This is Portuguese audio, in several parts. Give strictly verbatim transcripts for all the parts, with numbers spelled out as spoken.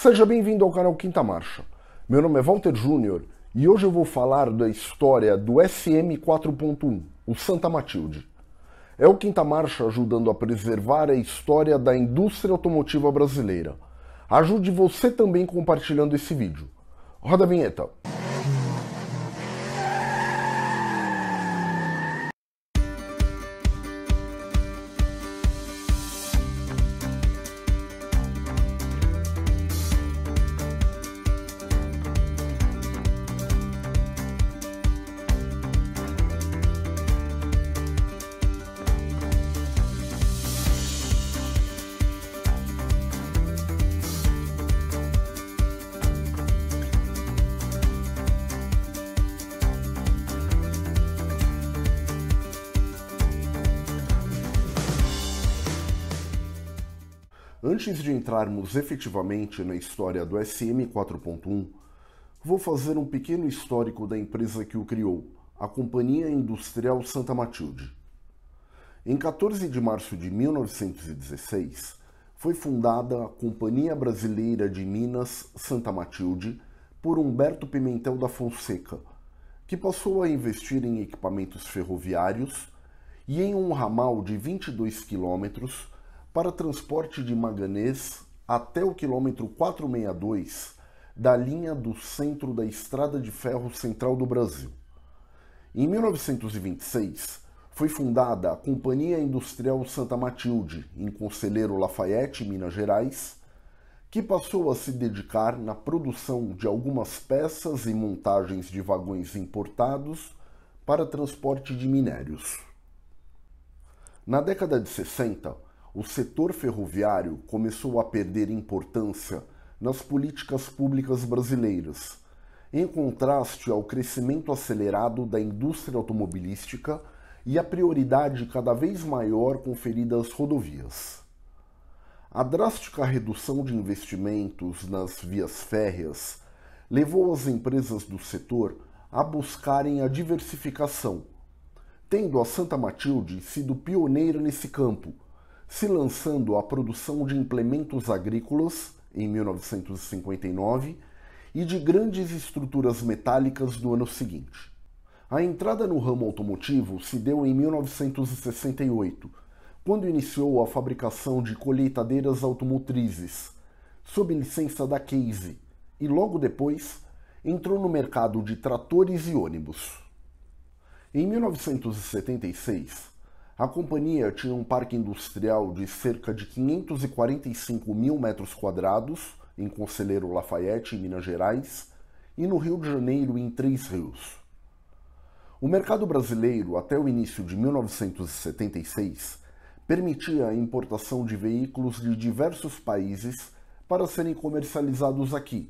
Seja bem-vindo ao canal Quinta Marcha. Meu nome é Walter Júnior e hoje eu vou falar da história do S M quatro ponto um, o Santa Matilde. É o Quinta Marcha ajudando a preservar a história da indústria automotiva brasileira. Ajude você também compartilhando esse vídeo. Roda a vinheta. Antes de entrarmos efetivamente na história do S M quatro ponto um, vou fazer um pequeno histórico da empresa que o criou, a Companhia Industrial Santa Matilde. Em quatorze de março de mil novecentos e dezesseis, foi fundada a Companhia Brasileira de Minas Santa Matilde por Humberto Pimentel da Fonseca, que passou a investir em equipamentos ferroviários e em um ramal de vinte e dois quilômetros para transporte de manganês até o quilômetro quatrocentos e sessenta e dois da linha do centro da Estrada de Ferro Central do Brasil. Em mil novecentos e vinte e seis, foi fundada a Companhia Industrial Santa Matilde, em Conselheiro Lafaiete, Minas Gerais, que passou a se dedicar na produção de algumas peças e montagens de vagões importados para transporte de minérios. Na década de sessenta, o setor ferroviário começou a perder importância nas políticas públicas brasileiras, em contraste ao crescimento acelerado da indústria automobilística e à prioridade cada vez maior conferida às rodovias. A drástica redução de investimentos nas vias férreas levou as empresas do setor a buscarem a diversificação, tendo a Santa Matilde sido pioneira nesse campo, se lançando à produção de implementos agrícolas em mil novecentos e cinquenta e nove e de grandes estruturas metálicas do ano seguinte. A entrada no ramo automotivo se deu em mil novecentos e sessenta e oito, quando iniciou a fabricação de colheitadeiras automotrizes, sob licença da Case, e logo depois entrou no mercado de tratores e ônibus. Em mil novecentos e setenta e seis, a companhia tinha um parque industrial de cerca de quinhentos e quarenta e cinco mil metros quadrados em Conselheiro Lafaiete, em Minas Gerais, e no Rio de Janeiro, em Três Rios. O mercado brasileiro, até o início de mil novecentos e setenta e seis, permitia a importação de veículos de diversos países para serem comercializados aqui.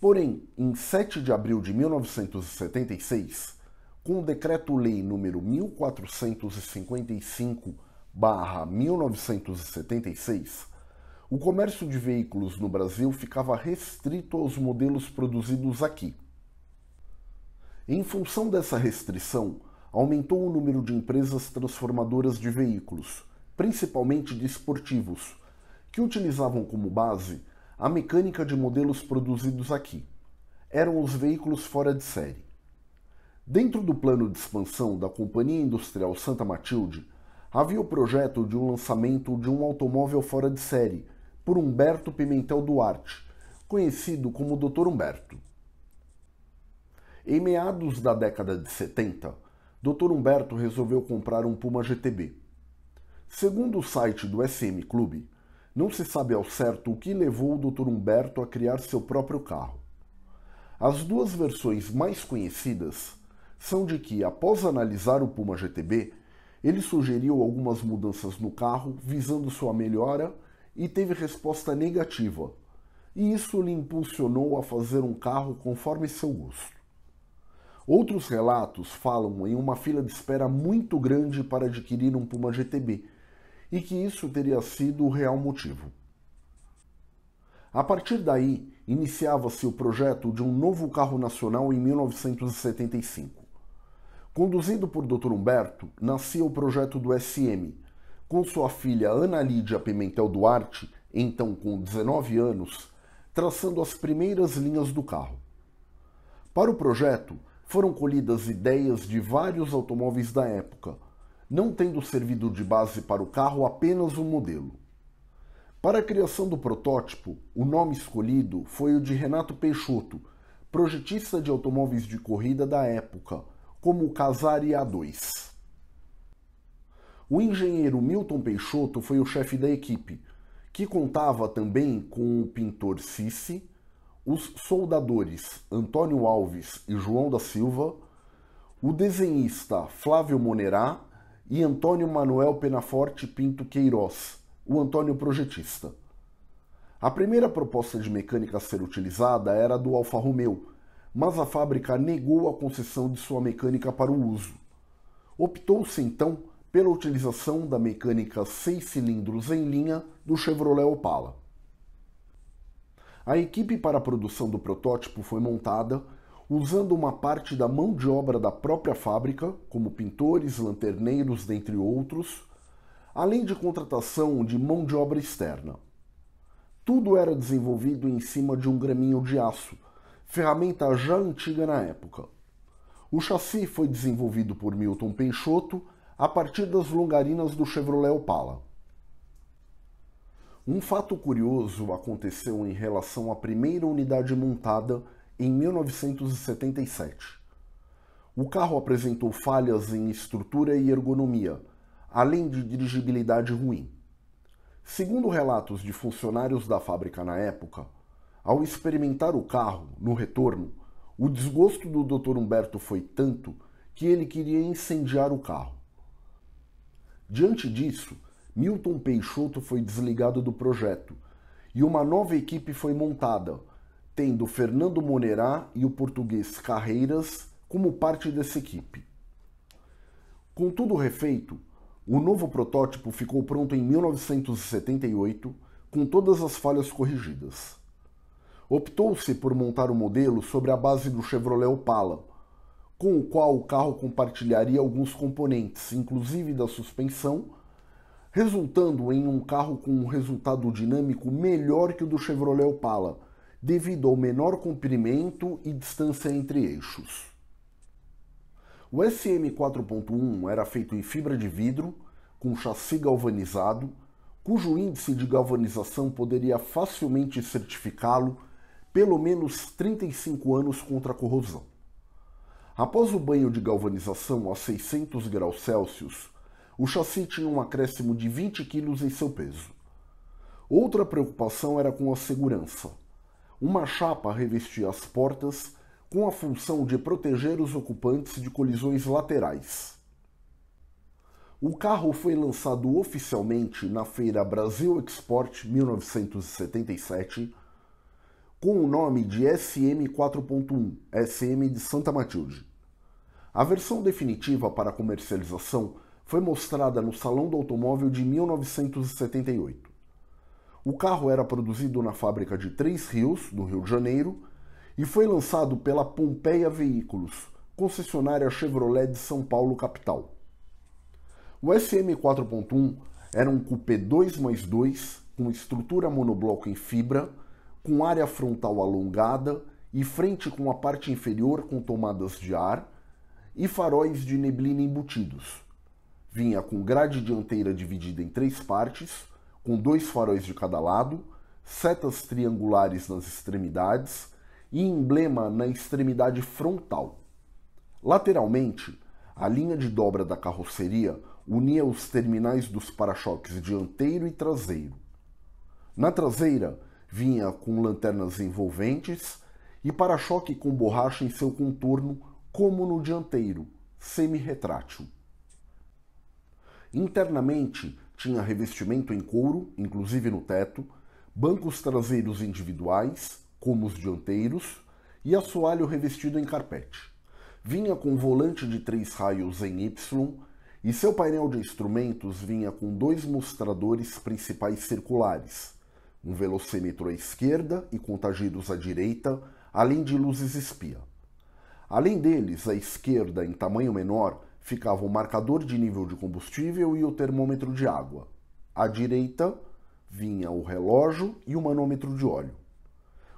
Porém, em sete de abril de mil novecentos e setenta e seis, com o Decreto-Lei número mil quatrocentos e cinquenta e cinco barra mil novecentos e setenta e seis, o comércio de veículos no Brasil ficava restrito aos modelos produzidos aqui. Em função dessa restrição, aumentou o número de empresas transformadoras de veículos, principalmente de esportivos, que utilizavam como base a mecânica de modelos produzidos aqui. Eram os veículos fora de série. Dentro do plano de expansão da Companhia Industrial Santa Matilde, havia o projeto de um lançamento de um automóvel fora de série, por Humberto Pimentel Duarte, conhecido como doutor Humberto. Em meados da década de setenta, doutor Humberto resolveu comprar um Puma G T B. Segundo o site do S M Clube, não se sabe ao certo o que levou o doutor Humberto a criar seu próprio carro. As duas versões mais conhecidas são de que, após analisar o Puma G T B, ele sugeriu algumas mudanças no carro visando sua melhora e teve resposta negativa, e isso lhe impulsionou a fazer um carro conforme seu gosto. Outros relatos falam em uma fila de espera muito grande para adquirir um Puma G T B, e que isso teria sido o real motivo. A partir daí, iniciava-se o projeto de um novo carro nacional em mil novecentos e setenta e cinco. Conduzido por doutor Humberto, nascia o projeto do S M, com sua filha Ana Lídia Pimentel Duarte, então com dezenove anos, traçando as primeiras linhas do carro. Para o projeto, foram colhidas ideias de vários automóveis da época, não tendo servido de base para o carro apenas um modelo. Para a criação do protótipo, o nome escolhido foi o de Renato Peixoto, projetista de automóveis de corrida da época, como o Casari A dois. O engenheiro Milton Peixoto foi o chefe da equipe, que contava também com o pintor Cici, os soldadores Antônio Alves e João da Silva, o desenhista Flávio Monerá e Antônio Manuel Penaforte Pinto Queiroz, o Antônio projetista. A primeira proposta de mecânica a ser utilizada era a do Alfa Romeo, mas a fábrica negou a concessão de sua mecânica para o uso. Optou-se então pela utilização da mecânica seis cilindros em linha do Chevrolet Opala. A equipe para a produção do protótipo foi montada usando uma parte da mão de obra da própria fábrica, como pintores, lanterneiros, dentre outros, além de contratação de mão de obra externa. Tudo era desenvolvido em cima de um graminho de aço, ferramenta já antiga na época. O chassi foi desenvolvido por Milton Peixoto a partir das longarinas do Chevrolet Opala. Um fato curioso aconteceu em relação à primeira unidade montada em mil novecentos e setenta e sete. O carro apresentou falhas em estrutura e ergonomia, além de dirigibilidade ruim. Segundo relatos de funcionários da fábrica na época, ao experimentar o carro, no retorno, o desgosto do doutor Humberto foi tanto que ele queria incendiar o carro. Diante disso, Milton Peixoto foi desligado do projeto e uma nova equipe foi montada, tendo Fernando Monerá e o português Carreiras como parte dessa equipe. Com tudo refeito, o novo protótipo ficou pronto em mil novecentos e setenta e oito, com todas as falhas corrigidas. Optou-se por montar o modelo sobre a base do Chevrolet Opala, com o qual o carro compartilharia alguns componentes, inclusive da suspensão, resultando em um carro com um resultado dinâmico melhor que o do Chevrolet Opala, devido ao menor comprimento e distância entre eixos. O S M quatro ponto um era feito em fibra de vidro, com chassi galvanizado, cujo índice de galvanização poderia facilmente certificá-lo pelo menos trinta e cinco anos contra a corrosão. Após o banho de galvanização a seiscentos graus Celsius, o chassi tinha um acréscimo de vinte quilos em seu peso. Outra preocupação era com a segurança. Uma chapa revestia as portas, com a função de proteger os ocupantes de colisões laterais. O carro foi lançado oficialmente na feira Brasil Export mil novecentos e setenta e sete, com o nome de S M quatro ponto um, S M de Santa Matilde. A versão definitiva para comercialização foi mostrada no Salão do Automóvel de mil novecentos e setenta e oito. O carro era produzido na fábrica de Três Rios, no Rio de Janeiro, e foi lançado pela Pompeia Veículos, concessionária Chevrolet de São Paulo, capital. O S M quatro ponto um era um coupé dois mais dois, com estrutura monobloco em fibra, com área frontal alongada e frente com a parte inferior com tomadas de ar e faróis de neblina embutidos. Vinha com grade dianteira dividida em três partes, com dois faróis de cada lado, setas triangulares nas extremidades, e emblema na extremidade frontal. Lateralmente, a linha de dobra da carroceria unia os terminais dos para-choques dianteiro e traseiro. Na traseira, vinha com lanternas envolventes e para-choque com borracha em seu contorno, como no dianteiro, semi-retrátil. Internamente, tinha revestimento em couro, inclusive no teto, bancos traseiros individuais, como os dianteiros, e assoalho revestido em carpete. Vinha com volante de três raios em Y e seu painel de instrumentos vinha com dois mostradores principais circulares, um velocímetro à esquerda e contagiros à direita, além de luzes espia. Além deles, à esquerda, em tamanho menor, ficava o marcador de nível de combustível e o termômetro de água. À direita, vinha o relógio e o manômetro de óleo.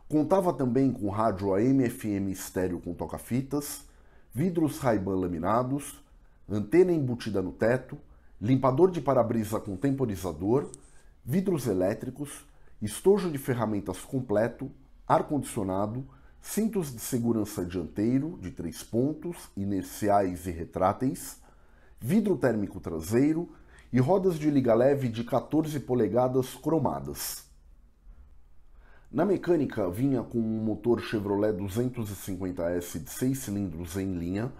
Contava também com rádio A M F M estéreo com toca-fitas, vidros Ray-Ban laminados, antena embutida no teto, limpador de para-brisa com temporizador, vidros elétricos, estojo de ferramentas completo, ar-condicionado, cintos de segurança dianteiro de três pontos, inerciais e retráteis, vidro térmico traseiro e rodas de liga leve de quatorze polegadas cromadas. Na mecânica, vinha com um motor Chevrolet duzentos e cinquenta S de seis cilindros em linha,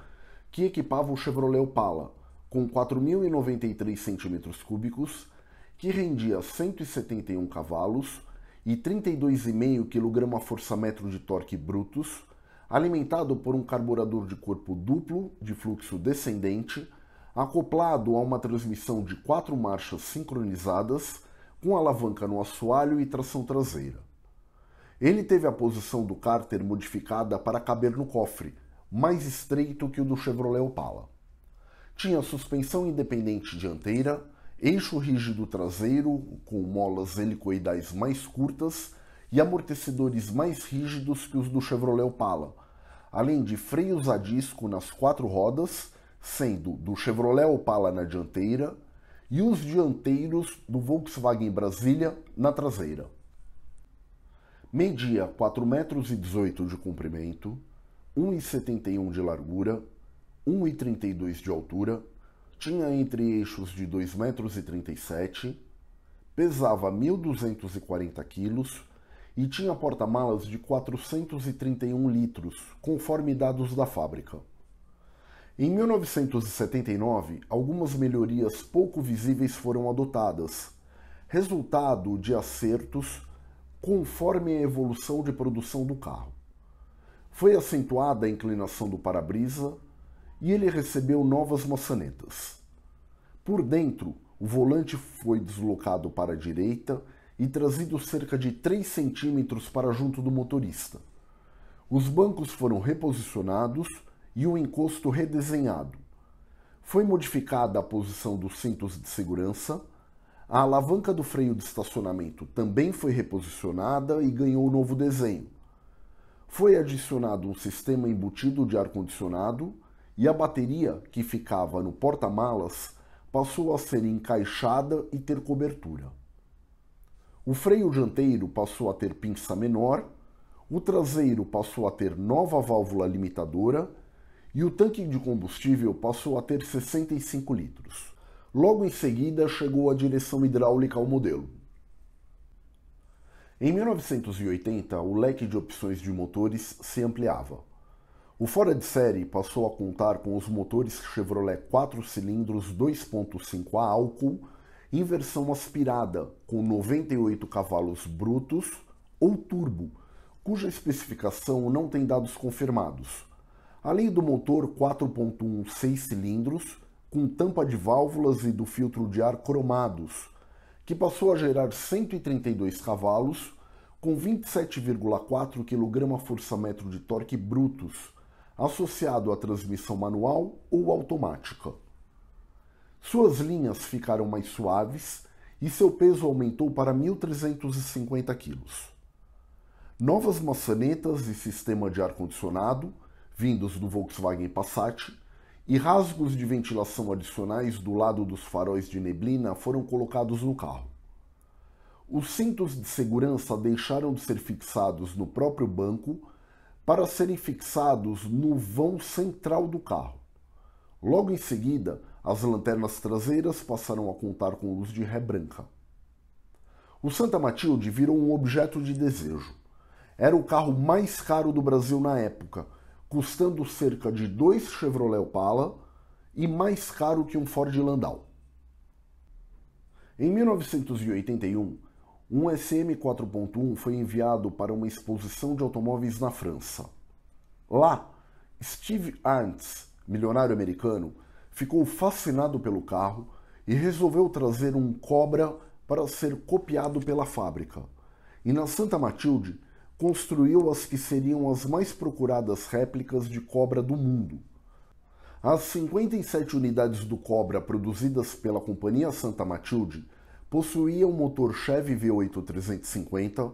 que equipava o Chevrolet Opala, com quatro mil e noventa e três centímetros cúbicos, que rendia cento e setenta e um cavalos e trinta e dois vírgula cinco quilograma-força-metro de torque brutos, alimentado por um carburador de corpo duplo de fluxo descendente, acoplado a uma transmissão de quatro marchas sincronizadas, com alavanca no assoalho e tração traseira. Ele teve a posição do cárter modificada para caber no cofre, mais estreito que o do Chevrolet Opala. Tinha suspensão independente dianteira, eixo rígido traseiro com molas helicoidais mais curtas e amortecedores mais rígidos que os do Chevrolet Opala, além de freios a disco nas quatro rodas, sendo do Chevrolet Opala na dianteira e os dianteiros do Volkswagen Brasília na traseira. Media quatro vírgula dezoito metros de comprimento, um vírgula setenta e um de largura, um vírgula trinta e dois de altura, tinha entre-eixos de dois vírgula trinta e sete metros, pesava mil duzentos e quarenta quilos e tinha porta-malas de quatrocentos e trinta e um litros, conforme dados da fábrica. Em mil novecentos e setenta e nove, algumas melhorias pouco visíveis foram adotadas, resultado de acertos conforme a evolução de produção do carro. Foi acentuada a inclinação do para-brisa e ele recebeu novas maçanetas. Por dentro, o volante foi deslocado para a direita e trazido cerca de três centímetros para junto do motorista. Os bancos foram reposicionados e o encosto redesenhado. Foi modificada a posição dos cintos de segurança, a alavanca do freio de estacionamento também foi reposicionada e ganhou novo desenho. Foi adicionado um sistema embutido de ar-condicionado e a bateria, que ficava no porta-malas, passou a ser encaixada e ter cobertura. O freio dianteiro passou a ter pinça menor, o traseiro passou a ter nova válvula limitadora e o tanque de combustível passou a ter sessenta e cinco litros. Logo em seguida, chegou a direção hidráulica ao modelo. Em mil novecentos e oitenta, o leque de opções de motores se ampliava. O fora de série passou a contar com os motores Chevrolet quatro cilindros dois ponto cinco a álcool em versão aspirada, com noventa e oito cavalos brutos ou turbo, cuja especificação não tem dados confirmados, além do motor quatro ponto um seis cilindros com tampa de válvulas e do filtro de ar cromados, que passou a gerar cento e trinta e dois cavalos com vinte e sete vírgula quatro quilograma-força-metro de torque brutos, associado à transmissão manual ou automática. Suas linhas ficaram mais suaves e seu peso aumentou para mil trezentos e cinquenta quilos. Novas maçanetas e sistema de ar-condicionado, vindos do Volkswagen Passat, e rasgos de ventilação adicionais do lado dos faróis de neblina foram colocados no carro. Os cintos de segurança deixaram de ser fixados no próprio banco para serem fixados no vão central do carro. Logo em seguida, as lanternas traseiras passaram a contar com luz de ré branca. O Santa Matilde virou um objeto de desejo. Era o carro mais caro do Brasil na época, custando cerca de dois Chevrolet Opala e mais caro que um Ford Landau. Em mil novecentos e oitenta e um, um S M quatro ponto um foi enviado para uma exposição de automóveis na França. Lá, Steve Arndt, milionário americano, ficou fascinado pelo carro e resolveu trazer um Cobra para ser copiado pela fábrica. E na Santa Matilde, construiu as que seriam as mais procuradas réplicas de Cobra do mundo. As cinquenta e sete unidades do Cobra produzidas pela Companhia Santa Matilde possuíam motor Chevy V oito trezentos e cinquenta,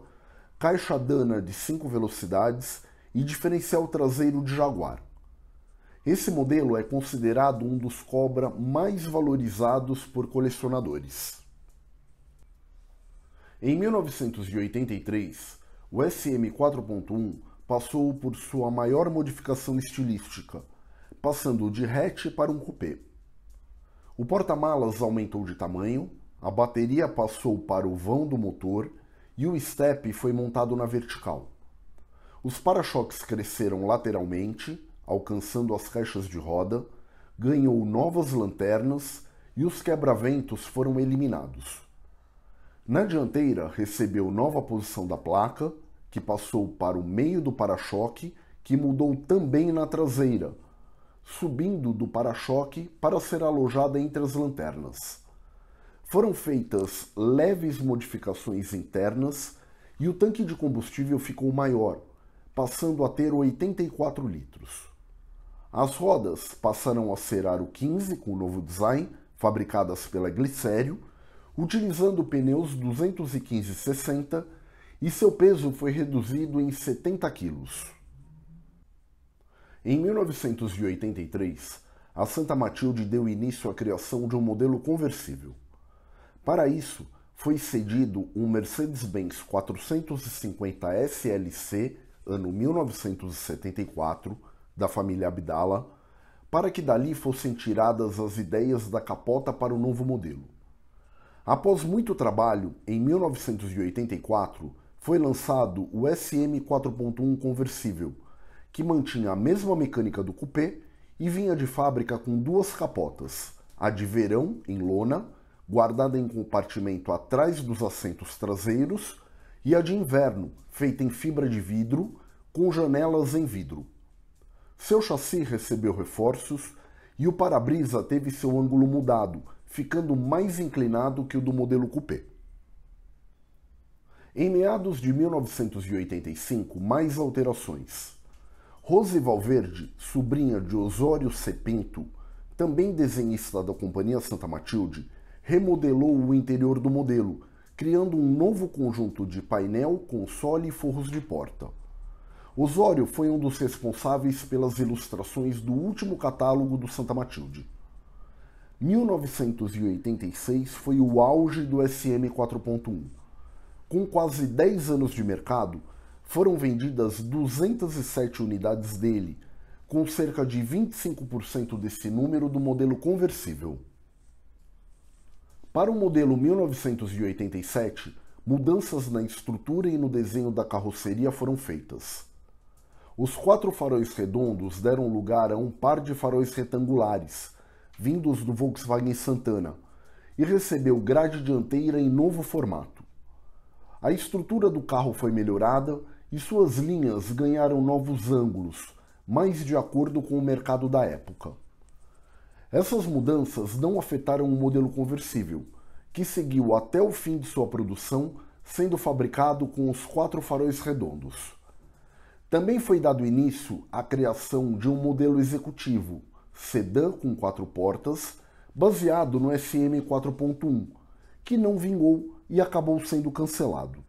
caixa Dana de cinco velocidades e diferencial traseiro de Jaguar. Esse modelo é considerado um dos Cobra mais valorizados por colecionadores. Em mil novecentos e oitenta e três, o S M quatro ponto um passou por sua maior modificação estilística, passando de hatch para um cupê. O porta-malas aumentou de tamanho, a bateria passou para o vão do motor e o estepe foi montado na vertical. Os para-choques cresceram lateralmente, alcançando as caixas de roda, ganhou novas lanternas e os quebra-ventos foram eliminados. Na dianteira, recebeu nova posição da placa, que passou para o meio do para-choque, que mudou também na traseira, subindo do para-choque para ser alojada entre as lanternas. Foram feitas leves modificações internas e o tanque de combustível ficou maior, passando a ter oitenta e quatro litros. As rodas passaram a ser aro quinze com o novo design, fabricadas pela Glicério, utilizando pneus duzentos e quinze sessenta, e seu peso foi reduzido em setenta quilos. Em mil novecentos e oitenta e três, a Santa Matilde deu início à criação de um modelo conversível. Para isso, foi cedido um Mercedes-Benz quatrocentos e cinquenta S L C, ano mil novecentos e setenta e quatro, da família Abdala, para que dali fossem tiradas as ideias da capota para o novo modelo. Após muito trabalho, em mil novecentos e oitenta e quatro, foi lançado o S M quatro ponto um conversível, que mantinha a mesma mecânica do cupê e vinha de fábrica com duas capotas, a de verão, em lona, guardada em compartimento atrás dos assentos traseiros, e a de inverno, feita em fibra de vidro, com janelas em vidro. Seu chassi recebeu reforços e o para-brisa teve seu ângulo mudado, ficando mais inclinado que o do modelo cupê. Em meados de mil novecentos e oitenta e cinco, mais alterações. Rose Valverde, sobrinha de Osório C. Pinto, também desenhista da Companhia Santa Matilde, remodelou o interior do modelo, criando um novo conjunto de painel, console e forros de porta. Osório foi um dos responsáveis pelas ilustrações do último catálogo do Santa Matilde. mil novecentos e oitenta e seis foi o auge do S M quatro ponto um. Com quase dez anos de mercado, foram vendidas duzentas e sete unidades dele, com cerca de vinte e cinco por cento desse número do modelo conversível. Para o modelo mil novecentos e oitenta e sete, mudanças na estrutura e no desenho da carroceria foram feitas. Os quatro faróis redondos deram lugar a um par de faróis retangulares, vindos do Volkswagen Santana, e recebeu grade dianteira em novo formato. A estrutura do carro foi melhorada e suas linhas ganharam novos ângulos, mais de acordo com o mercado da época. Essas mudanças não afetaram o modelo conversível, que seguiu até o fim de sua produção, sendo fabricado com os quatro faróis redondos. Também foi dado início à criação de um modelo executivo, sedã com quatro portas, baseado no S M quatro ponto um, que não vingou e acabou sendo cancelado.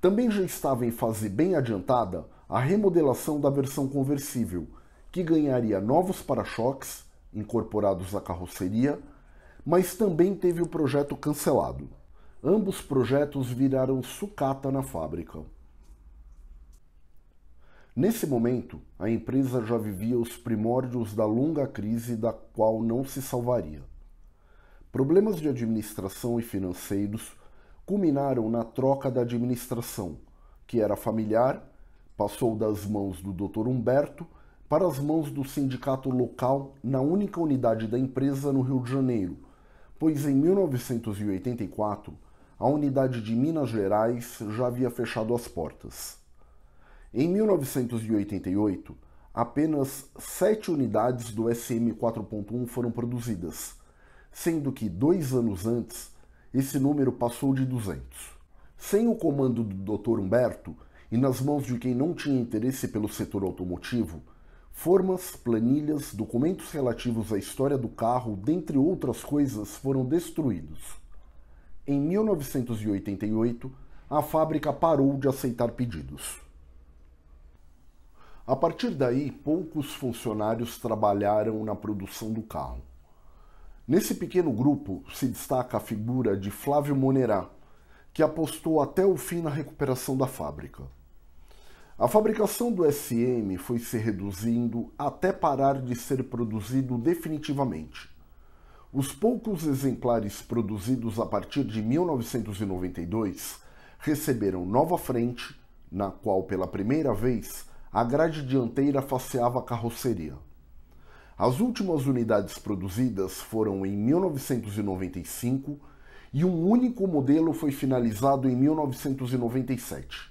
Também já estava em fase bem adiantada a remodelação da versão conversível, que ganharia novos para-choques, incorporados à carroceria, mas também teve o projeto cancelado. Ambos projetos viraram sucata na fábrica. Nesse momento, a empresa já vivia os primórdios da longa crise da qual não se salvaria. Problemas de administração e financeiros culminaram na troca da administração, que era familiar, passou das mãos do doutor Humberto para as mãos do sindicato local na única unidade da empresa no Rio de Janeiro, pois em mil novecentos e oitenta e quatro a unidade de Minas Gerais já havia fechado as portas. Em mil novecentos e oitenta e oito, apenas sete unidades do S M quatro ponto um foram produzidas, sendo que dois anos antes esse número passou de duzentos. Sem o comando do doutor Humberto e nas mãos de quem não tinha interesse pelo setor automotivo, formas, planilhas, documentos relativos à história do carro, dentre outras coisas, foram destruídos. Em mil novecentos e oitenta e oito, a fábrica parou de aceitar pedidos. A partir daí, poucos funcionários trabalharam na produção do carro. Nesse pequeno grupo se destaca a figura de Flávio Monerá, que apostou até o fim na recuperação da fábrica. A fabricação do S M foi se reduzindo até parar de ser produzido definitivamente. Os poucos exemplares produzidos a partir de mil novecentos e noventa e dois receberam nova frente, na qual pela primeira vez a grade dianteira faceava a carroceria. As últimas unidades produzidas foram em mil novecentos e noventa e cinco e um único modelo foi finalizado em mil novecentos e noventa e sete.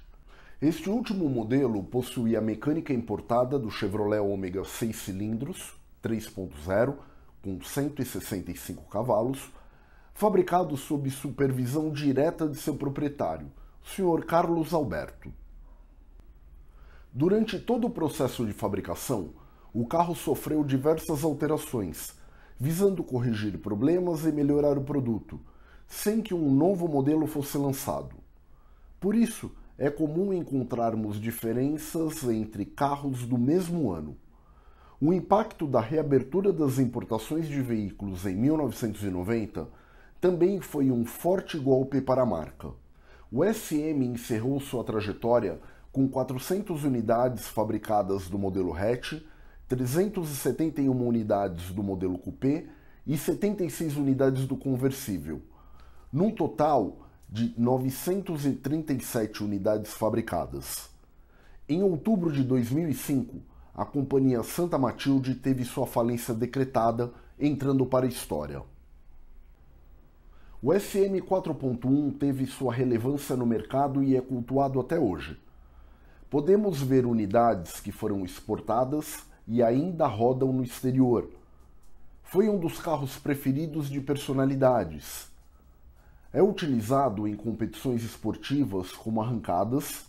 Este último modelo possuía mecânica importada do Chevrolet Ômega seis cilindros três ponto zero com cento e sessenta e cinco cavalos, fabricado sob supervisão direta de seu proprietário, o senhor Carlos Alberto. Durante todo o processo de fabricação, o carro sofreu diversas alterações, visando corrigir problemas e melhorar o produto, sem que um novo modelo fosse lançado. Por isso, é comum encontrarmos diferenças entre carros do mesmo ano. O impacto da reabertura das importações de veículos em mil novecentos e noventa também foi um forte golpe para a marca. O S M encerrou sua trajetória com quatrocentas unidades fabricadas do modelo hatch, trezentas e setenta e uma unidades do modelo coupé e setenta e seis unidades do conversível, num total de novecentas e trinta e sete unidades fabricadas. Em outubro de dois mil e cinco, a Companhia Santa Matilde teve sua falência decretada, entrando para a história. O S M quatro ponto um teve sua relevância no mercado e é cultuado até hoje. Podemos ver unidades que foram exportadas e ainda rodam no exterior. Foi um dos carros preferidos de personalidades. É utilizado em competições esportivas como arrancadas.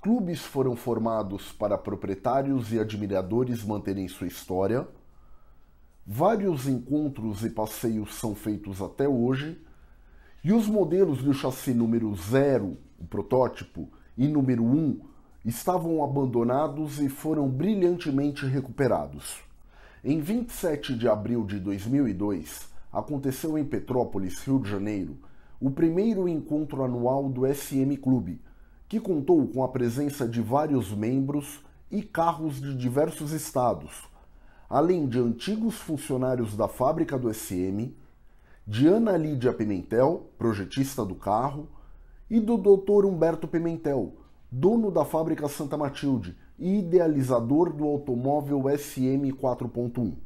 Clubes foram formados para proprietários e admiradores manterem sua história. Vários encontros e passeios são feitos até hoje. E os modelos do chassi número zero, o protótipo, e número um, estavam abandonados e foram brilhantemente recuperados. Em vinte e sete de abril de dois mil e dois, aconteceu em Petrópolis, Rio de Janeiro, o primeiro encontro anual do S M Clube, que contou com a presença de vários membros e carros de diversos estados, além de antigos funcionários da fábrica do S M, de Ana Lídia Pimentel, projetista do carro, e do doutor Humberto Pimentel, dono da fábrica Santa Matilde e idealizador do automóvel S M quatro ponto um.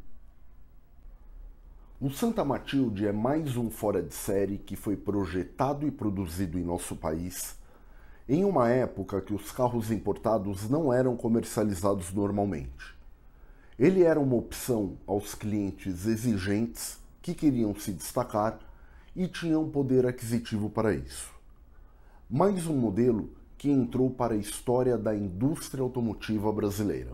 O Santa Matilde é mais um fora de série que foi projetado e produzido em nosso país, em uma época que os carros importados não eram comercializados normalmente. Ele era uma opção aos clientes exigentes que queriam se destacar e tinham poder aquisitivo para isso. Mais um modelo que entrou para a história da indústria automotiva brasileira.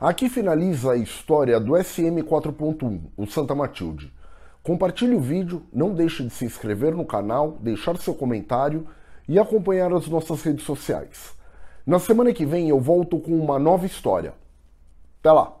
Aqui finaliza a história do S M quatro ponto um, o Santa Matilde. Compartilhe o vídeo, não deixe de se inscrever no canal, deixar seu comentário e acompanhar as nossas redes sociais. Na semana que vem eu volto com uma nova história. Até lá!